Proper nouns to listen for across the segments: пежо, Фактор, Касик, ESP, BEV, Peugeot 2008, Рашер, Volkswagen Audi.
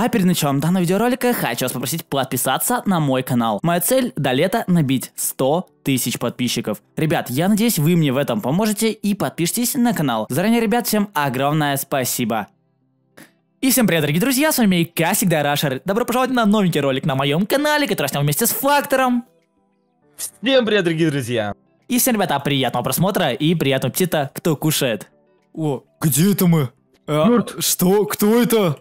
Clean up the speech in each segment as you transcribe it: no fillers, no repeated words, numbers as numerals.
А перед началом данного видеоролика хочу вас попросить подписаться на мой канал. Моя цель до лета набить 100 тысяч подписчиков. Ребят, я надеюсь, вы мне в этом поможете и подпишитесь на канал. Заранее, ребят, всем огромное спасибо. И всем привет, дорогие друзья, с вами Касик, Рашер. Добро пожаловать на новенький ролик на моем канале, который я снял вместе с Фактором. Всем привет, дорогие друзья. И всем, ребята, приятного просмотра и приятного аппетита, кто кушает. О, где это мы? Что? Кто это?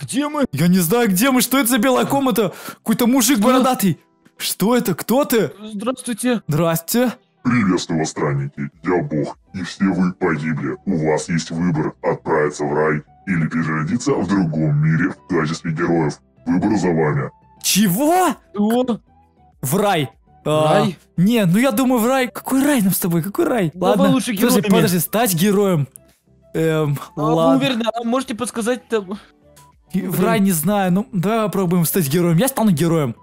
Где мы? Я не знаю, где мы. Что это за белая комната? Какой-то мужик бородатый. Что это? Кто ты? Здравствуйте. Здрасте. Приветствую вас, странники. Я Бог, и все вы погибли. У вас есть выбор: отправиться в рай или переродиться в другом мире в качестве героев. Выбор за вами. Чего? В рай. Рай? Не, ну я думаю, в рай. Какой рай нам с тобой? Какой рай? Ладно, лучше героями. Подожди, стать героем. Ладно. Уверен, а можете подсказать там? В рай не знаю, ну давай попробуем стать героем. Я стану героем.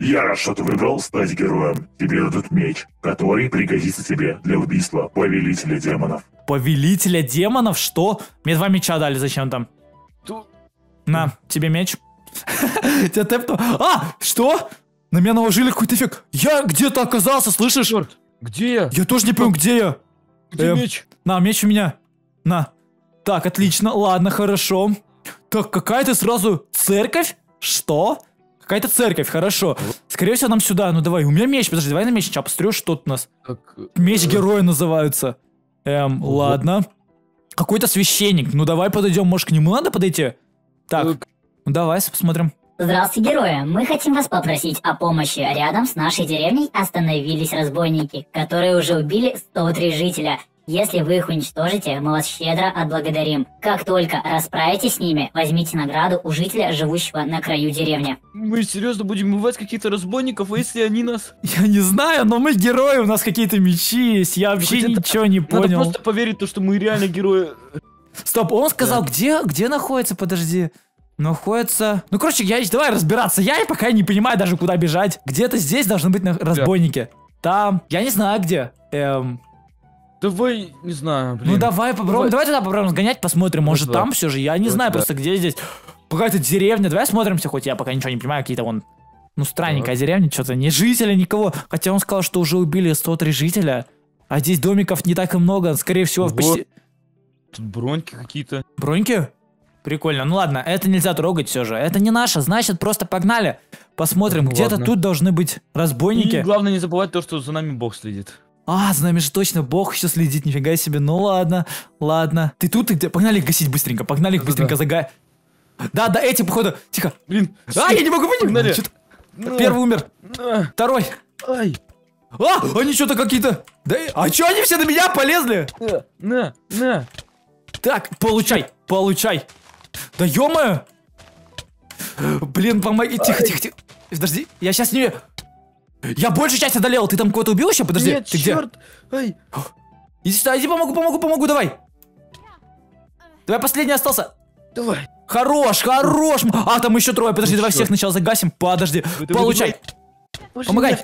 Я рад, что ты выбрал стать героем. Тебе дадут меч, который пригодится тебе для убийства повелителя демонов. Повелителя демонов? Что? Мне два меча дали зачем там? На, тебе меч. Тебя тэпну. А, что? На меня наложили какой-то эффект. Я где-то оказался, слышишь? Где я? Я тоже не понял, где я. Где меч? На, меч у меня. На. Так, отлично, ладно, хорошо. Так, какая-то сразу церковь? Что? Какая-то церковь, хорошо. Скорее всего, нам сюда. Ну давай, у меня меч, подожди, давай на меч сейчас посмотрю, что тут у нас. Меч героя называется. Ладно. Какой-то священник. Ну давай подойдем, может, к нему надо подойти? Так, ну давай, посмотрим. Здравствуйте, герои. Мы хотим вас попросить о помощи. Рядом с нашей деревней остановились разбойники, которые уже убили 103 жителя. Если вы их уничтожите, мы вас щедро отблагодарим. Как только расправитесь с ними, возьмите награду у жителя, живущего на краю деревни. Мы серьезно будем убивать каких-то разбойников, а если они нас... Я не знаю, но мы герои, у нас какие-то мечи есть, я вообще ничего не понял. Надо просто поверить, то, что мы реально герои. Стоп, он сказал, где находится, подожди. Находится... Ну, короче, давай разбираться, я пока не понимаю даже, куда бежать. Где-то здесь должны быть разбойники. Там, я не знаю, где. Давай, не знаю, блин. Ну давай попробуем, давай тогда попробуем сгонять, посмотрим, может там все же, я не знаю просто где здесь. Какая-то деревня, давай осмотримся, хоть я пока ничего не понимаю, какие-то вон, ну странненькая деревня, что-то, не жителя никого. Хотя он сказал, что уже убили 103 жителя, а здесь домиков не так и много, скорее всего почти... Тут броньки какие-то. Броньки? Прикольно, ну ладно, это нельзя трогать все же, это не наше, значит просто погнали. Посмотрим, где-то тут должны быть разбойники. И главное не забывать то, что за нами Бог следит. А, за нами же точно Бог еще следит, нифига себе. Ну ладно, ладно. Ты тут, ты где? Погнали их гасить быстренько, погнали их быстренько загай. Да, эти, походу. Тихо. Блин. А, я не могу понять. Первый умер. Второй. Ай. А, они что-то какие-то. Да, а что они все на меня полезли? На. Так, получай. Да ё-моё. Блин, помоги. Тихо. Подожди, я сейчас не... Я большую часть одолел, ты там кого-то убил еще? Подожди, нет, ты черт. Где? Ай. Иди сюда, иди, помогу, давай. Давай, последний остался. Давай. Хорош. А, там еще трое, подожди, давай всех сначала загасим. Подожди, получай. Помогай.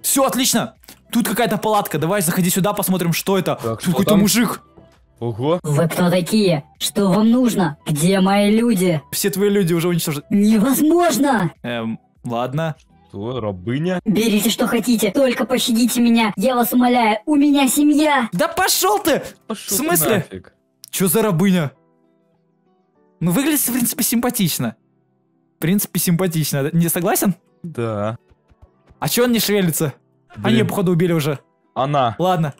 Все, отлично. Тут какая-то палатка, давай, заходи сюда, посмотрим, что это. Тут какой-то мужик. Ого. Вы кто такие? Что вам нужно? Где мои люди? Все твои люди уже уничтожены. Невозможно. Ладно. Рабыня. Берите, что хотите, только пощадите меня, я вас умоляю, у меня семья. Да пошел ты! В смысле? Нафиг. Че за рабыня? Ну выглядит, в принципе, симпатично. Не согласен? Да. А че он не шевелится? Блин. Они, походу, убили уже. Она. Ладно.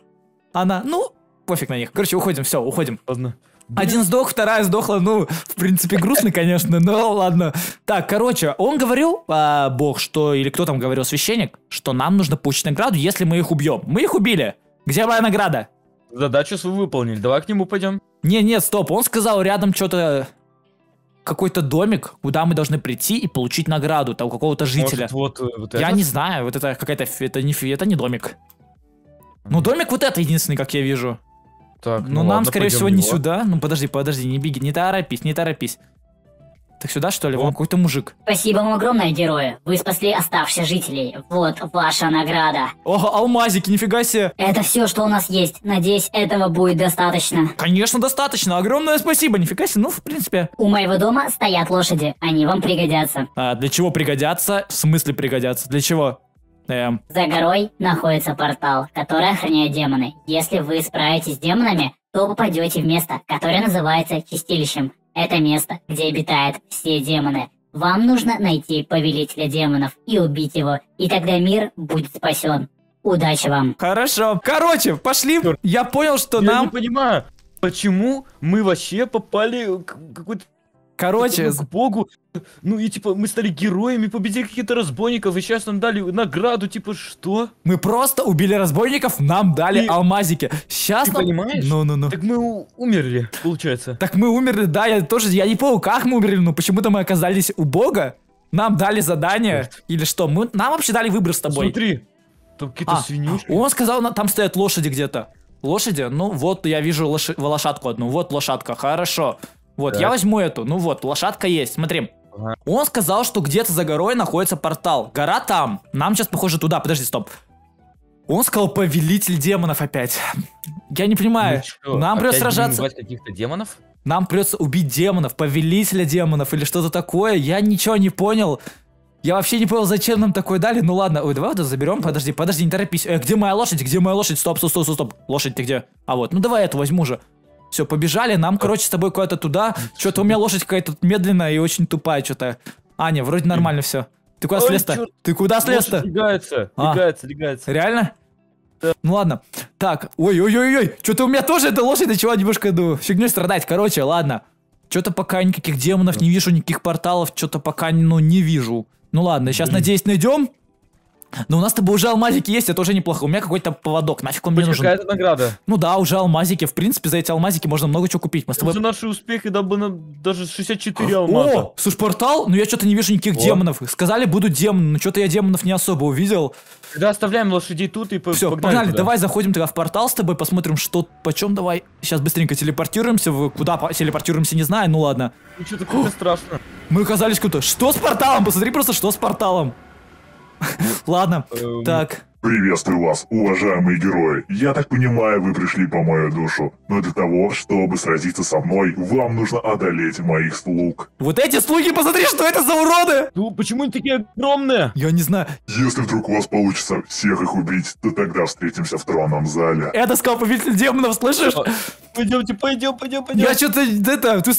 Она. Ну, пофиг на них. Короче, уходим, все, уходим. Ладно. Один сдох, вторая сдохла, ну, в принципе, грустно, конечно, но ладно. Так, короче, он говорил, Бог, что, или кто там говорил, священник, что нам нужно получить награду, если мы их убьем. Мы их убили. Где моя награда? Задачу свою выполнили, давай к нему пойдем. Нет, стоп, он сказал рядом что-то, какой-то домик, куда мы должны прийти и получить награду, там, какого-то жителя. Может, вот я не знаю, вот это какая-то, это не домик. Ну, домик вот это единственный, как я вижу. Так, ну нам, ладно, скорее всего, не сюда. Ну, подожди, не беги, не торопись. Так сюда, что ли? Вон какой-то мужик. Спасибо вам огромное, герои. Вы спасли оставшихся жителей. Вот ваша награда. Ого, алмазики, нифига себе. Это все, что у нас есть. Надеюсь, этого будет достаточно. Конечно, достаточно. Огромное спасибо, нифига себе. Ну, в принципе. У моего дома стоят лошади. Они вам пригодятся. А для чего пригодятся? В смысле пригодятся? Для чего? За горой находится портал, который охраняет демоны. Если вы справитесь с демонами, то попадете в место, которое называется Чистилищем. Это место, где обитают все демоны. Вам нужно найти повелителя демонов и убить его, и тогда мир будет спасен. Удачи вам. Хорошо. Короче, пошли. Я понял, что нам... Я не понимаю, почему мы вообще попали к какой-то... Короче, к богу, ну и типа мы стали героями, победили каких-то разбойников, и сейчас нам дали награду, типа что? Мы просто убили разбойников, нам дали алмазики. Сейчас ты нам... понимаешь? Ну-ну-ну. Так мы умерли, получается. Так мы умерли, да, я тоже, я не понял, как мы умерли, но почему-то мы оказались у бога, нам дали задание, или что? Мы... Нам вообще дали выбор с тобой. Смотри, там какие-то свинюшки. Он сказал, там стоят лошади где-то. Лошади? Ну вот, я вижу лошадку одну, вот лошадка, хорошо. Вот, так. Я возьму эту. Ну вот, лошадка есть, смотри. Ага. Он сказал, что где-то за горой находится портал. Гора там. Нам сейчас, похоже, туда. Подожди, стоп. Он сказал, повелитель демонов опять. Я не понимаю. Ну, нам опять придется сражаться. Каких-то демонов? Нам придется убить демонов, повелителя демонов или что-то такое. Я ничего не понял. Я вообще не понял, зачем нам такое дали. Ну ладно, ой, давай вот это заберем. Подожди, подожди, не торопись. Где моя лошадь? Где моя лошадь? Стоп, стоп, стоп, стоп. Лошадь, ты где? А вот, ну давай эту возьму же. Все, побежали, нам, короче, с тобой куда-то туда. Что-то у меня лошадь какая-то медленная и очень тупая что-то. Аня, вроде нормально все. Ты куда слез-то? Ты куда слез-то? Легается, легается. Реально? Да. Ну ладно. Так, ой-ой-ой-ой, что-то у меня тоже эта лошадь начала немножко, ну, фигней страдать. Короче, ладно. Что-то пока никаких демонов не вижу, никаких порталов, что-то пока, ну, не вижу. Ну ладно, сейчас, надеюсь, найдем. Но у нас с тобой уже алмазики есть, это уже неплохо. У меня какой-то поводок, нафиг он мне нужен. Какая-то награда. Ну да, уже алмазики, в принципе, за эти алмазики можно много чего купить. Мы с тобой... За наши успехи, да, бы даже 64 алмаза. О, слушай, портал, но я что-то не вижу никаких демонов. Сказали, будут демоны, но что-то я демонов не особо увидел. Тогда оставляем лошадей тут и погнали. Все, погнали, туда. Давай заходим тогда в портал с тобой, посмотрим, что, почем, давай. Сейчас быстренько телепортируемся, куда телепортируемся, не знаю, ну ладно. Ну что, такое страшно. Мы оказались круто. Что с порталом? Посмотри просто, что с порталом. Ладно, так. Приветствую вас, уважаемые герои. Я так понимаю, вы пришли по мою душу. Но для того, чтобы сразиться со мной, вам нужно одолеть моих слуг. Вот эти слуги, посмотри, что это за уроды! Ну, почему они такие огромные? Я не знаю. Если вдруг у вас получится всех их убить, то тогда встретимся в тронном зале. Это сказал повелитель демонов, слышишь? Пойдемте, пойдем. Я что-то,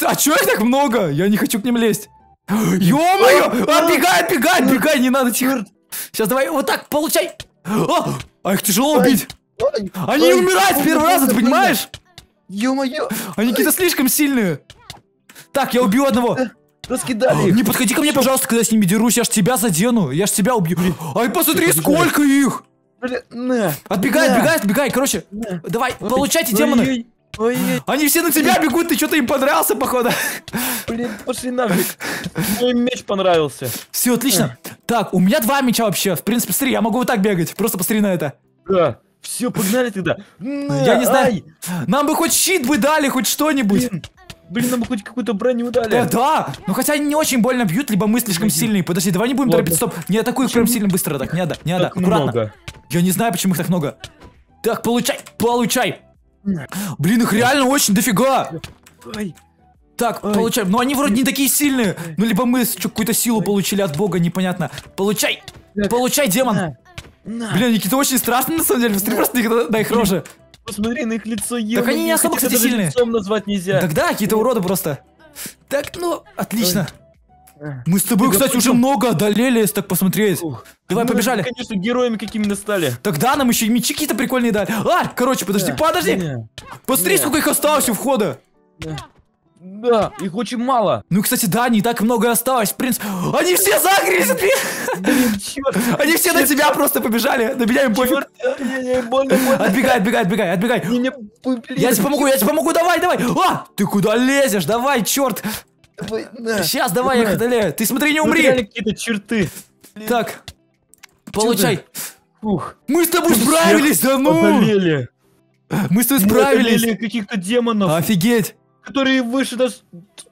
а чё их так много? Я не хочу к ним лезть. Ё-моё! Отбегай, не надо, тихо. Сейчас давай вот так, получай. А их тяжело убить. Они умирают с первого раза, ты понимаешь? Ё-моё. Они какие-то слишком сильные. Так, я убью одного. Раскидали их. Не подходи ко мне, пожалуйста, когда я с ними дерусь. Я ж тебя задену, я ж тебя убью. Ай, посмотри, сколько их. Отбегай. Короче, давай, получайте, демоны. Ой-ой-ой. Они все на тебя бегут, ты что-то им понравился, походу. Блин, пошли нафиг. Мой меч понравился. Все, отлично. Так, у меня два меча вообще. В принципе, смотри, я могу вот так бегать. Просто посмотри на это. Да, все, погнали тогда. Я не знаю. Нам бы хоть щит бы дали, хоть что-нибудь. Блин, нам бы хоть какую-то броню дали. Да, ну хотя они не очень больно бьют, либо мы слишком сильные. Подожди, давай не будем торопиться, стоп. Не атакуй их прям сильно быстро, так, не надо. Аккуратно. Я не знаю, почему их так много. Так, получай. Блин, их реально очень дофига. Так, получаем. Но они вроде не такие сильные. Ну, либо мы какую-то силу получили от бога, непонятно. Получай, демон. Блин, они какие-то очень страшные, на самом деле. Посмотри просто на их рожи. Посмотри на их лицо. Так они не особо, кстати, сильные. Тогда какие-то уроды просто. Так, ну, отлично. Мы с тобой, кстати, уже много одолели, если так посмотреть. Давай, побежали. Мы, конечно, героями какими-то стали. Тогда нам еще и мечи какие-то прикольные дали. Короче, подожди. Посмотри, сколько их осталось у входа. Да, их очень мало. Ну, кстати, да, не так много осталось, в принципе. Они все загрызли! Они все на тебя просто побежали. На меня им пофиг. Отбегай. Я тебе помогу, давай. Ты куда лезешь? Давай, черт. Сейчас давай я их одолею. Ты смотри, не умри. Какие-то черты. Так, получай. Мы с тобой справились, да ну. Мы с тобой справились. Каких-то демонов. Офигеть. которые выше нас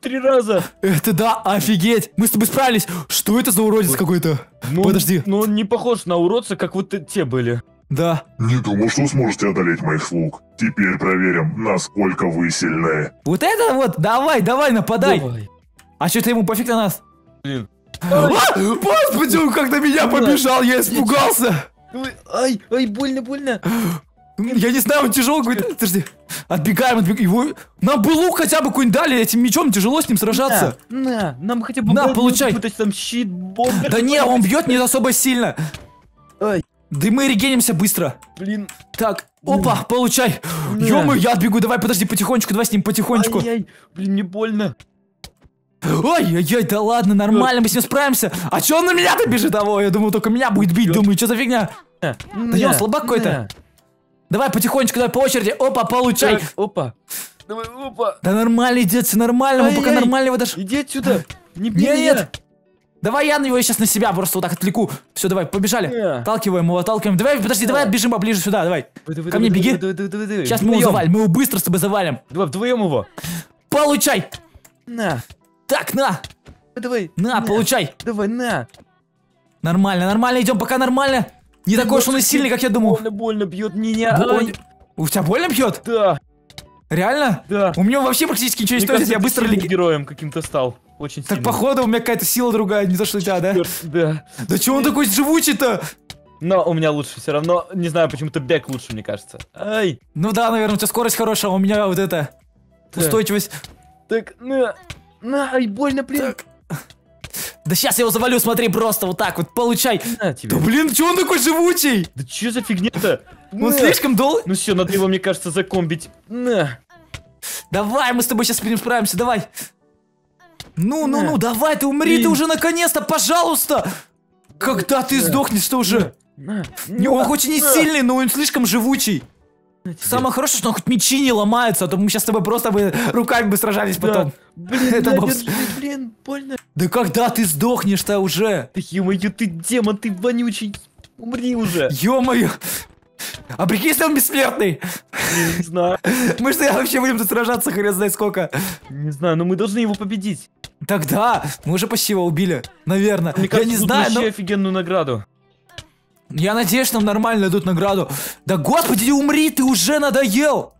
3 раза. Это да, офигеть. Мы с тобой справились. Что это за уродец какой-то? Подожди. Но он не похож на уродца, как вот те были. Да. Не думал, что сможете одолеть моих слуг. Теперь проверим, насколько вы сильны. Вот это вот, давай, давай, нападай. Давай. А что-то ему пофиг на нас. Блин. Господи, он как на меня побежал, я испугался. Ай, ай, больно, больно. Я не знаю, он тяжелый какой-то. Подожди. Отбегаем, отбегаем. Нам бы лук хотя бы какой-нибудь дали, этим мечом тяжело с ним сражаться. На, нам хотя бы... На, получай. Там щит, бомба. Да не, он бьет не особо сильно. Ай. Да и мы регенимся быстро. Блин. Так, опа, получай. Ё-моё, я отбегу, давай, подожди, потихонечку, давай с ним потихонечку. Ай-яй, блин, не больно. Ой-ой-ой, да ладно, нормально, мы с ним справимся. А чё он на меня-то бежит? Я думал, только меня будет бить, думаю, что за фигня? Да не, он слабак какой-то. Давай потихонечку, давай по очереди. Опа, получай. Так, опа. Давай, опа. Да нормально, идет, все нормально. Мы пока нормально его даже... Иди отсюда. Не бей меня. Нет. Давай я на него сейчас на себя просто вот так отвлеку. Все, давай, побежали. Отталкиваем его, отталкиваем. Давай, подожди, давай бежим поближе сюда, давай. Ко мне беги. Сейчас мы его завалим, мы его быстро с тобой завалим. Давай, вдвоем его. Получай. На. Так, на. Давай. На, получай. Давай, на. Нормально, нормально, идем пока нормально. Не такой уж он и сильный, как я думал. Больно, больно бьет меня. У тебя больно бьет? Да. Реально? Да. У меня вообще практически ничего не стоит, я быстро героем каким-то стал. Очень сильно. Так, походу, у меня какая-то сила другая, не за что тебя, да? Да. Да чего он такой живучий-то? Но у меня лучше все равно, не знаю, почему-то бег лучше, мне кажется. Ай. Ну да, наверное, у тебя скорость хорошая, у меня вот это... Устойчивость. Так, на, ай, больно, блин. Да сейчас я его завалю, смотри, просто вот так вот, получай. Да блин, чё он такой живучий? Да чё за фигня-то? Он слишком долго. Ну все, надо его, мне кажется, закомбить. На. Давай, мы с тобой сейчас справимся, давай. Ну, давай, ты умри, ты уже наконец-то, пожалуйста. Когда ты сдохнешь, ты уже... Он хоть и не сильный, но он слишком живучий. Самое хорошее, что он хоть мечи не ломается, а то мы сейчас с тобой просто бы руками бы сражались потом. Блин, это блин, больно. Да когда ты сдохнешь-то уже? Да ё-моё, ты демон, ты вонючий, умри уже. Ё-моё. А прикинь, если он бессмертный? Не знаю. Мы что, вообще будем тут сражаться, хрен знает сколько? Не знаю, но мы должны его победить. Тогда мы уже почти его убили, наверное. Мне кажется, я не знаю, но... офигенную награду. Я надеюсь, что нам нормально дадут награду. Да господи, умри, ты уже надоел.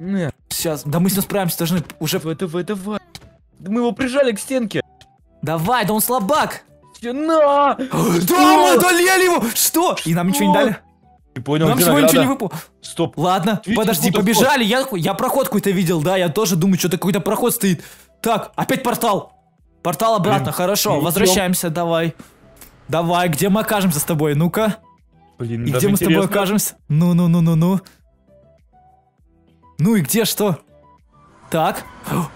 Нет. Сейчас, да мы с ним справимся, должны уже... Давай. Мы его прижали к стенке. Давай, да он слабак. На! Да, мы одолели его! Что? И нам ничего не дали? Не понял, нам всего ничего не выпало. Стоп. Ладно, подожди, побежали. Я проход какой-то видел, да, я тоже думаю, что-то какой-то проход стоит. Так, опять портал. Портал обратно, хорошо, возвращаемся, давай. Давай, где мы окажемся с тобой, ну-ка? Блин, и где мы с тобой окажемся? Ну-ну-ну-ну-ну. Ну и где что? Так.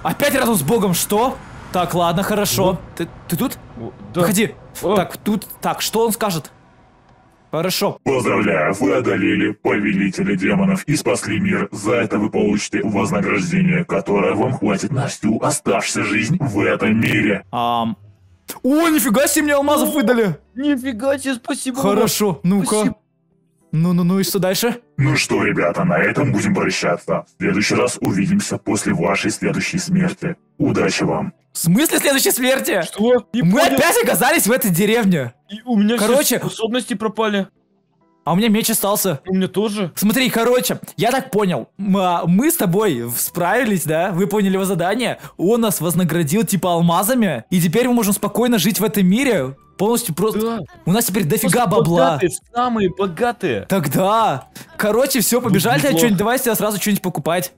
Опять рядом с Богом, что? Так, ладно, хорошо. Ты тут? Да. Проходи. Так, тут. Так, что он скажет? Хорошо. Поздравляю, вы одолели повелителя демонов и спасли мир. За это вы получите вознаграждение, которое вам хватит на всю оставшуюся жизнь в этом мире. О, нифига себе, мне алмазов выдали. Нифига себе, спасибо. Хорошо, ну-ка. Ну-ну-ну, и что дальше? Ну что, ребята, на этом будем прощаться. В следующий раз увидимся после вашей следующей смерти. Удачи вам. В смысле следующей смерти? Что? Мы опять оказались в этой деревне. И у меня короче, способности пропали. А у меня меч остался. У меня тоже. Смотри, короче, я так понял. Мы с тобой справились, да? Выполнили его задание. Он нас вознаградил типа алмазами. И теперь мы можем спокойно жить в этом мире. Полностью просто... Да. У нас теперь дофига бабла. Богатые, самые богатые. Тогда. Короче, все, побежали. Давай сейчас сразу что-нибудь покупать.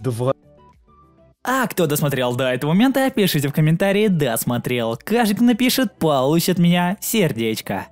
Давай. А кто досмотрел до этого момента, пишите в комментарии «досмотрел». Каждый, кто напишет, получит меня сердечко.